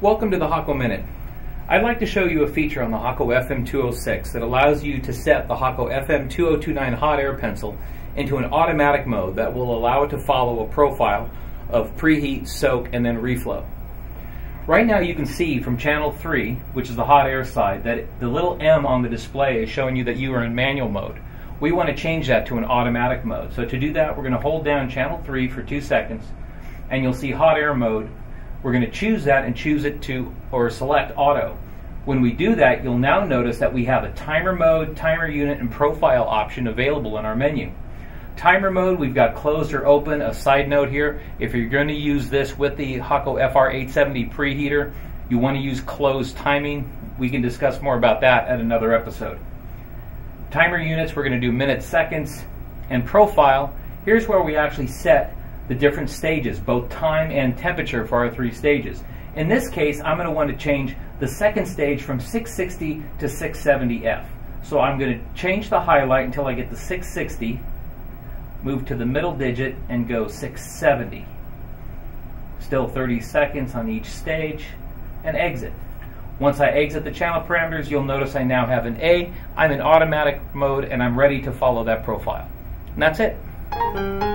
Welcome to the Hakko Minute. I'd like to show you a feature on the Hakko FM 206 that allows you to set the Hakko FM 2029 hot air pencil into an automatic mode that will allow it to follow a profile of preheat, soak, and then reflow. Right now you can see from channel 3, which is the hot air side, that the little M on the display is showing you that you are in manual mode. We want to change that to an automatic mode. So to do that, we're going to hold down channel 3 for 2 seconds, and you'll see hot air mode. We're going to choose that and choose it to, or select auto. When we do that, you'll now notice that we have a timer mode, timer unit, and profile option available in our menu. Timer mode, we've got closed or open. A side note here, if you're going to use this with the Hakko FR870 preheater, you want to use closed timing. We can discuss more about that at another episode. Timer units, we're going to do minutes, seconds, and profile. Here's where we actually set the different stages, both time and temperature for our 3 stages. In this case, I'm going to want to change the second stage from 660 to 670F. So I'm going to change the highlight until I get to 660, move to the middle digit, and go 670. Still 30 seconds on each stage, and exit. Once I exit the channel parameters, you'll notice I now have an A. I'm in automatic mode, and I'm ready to follow that profile. And that's it.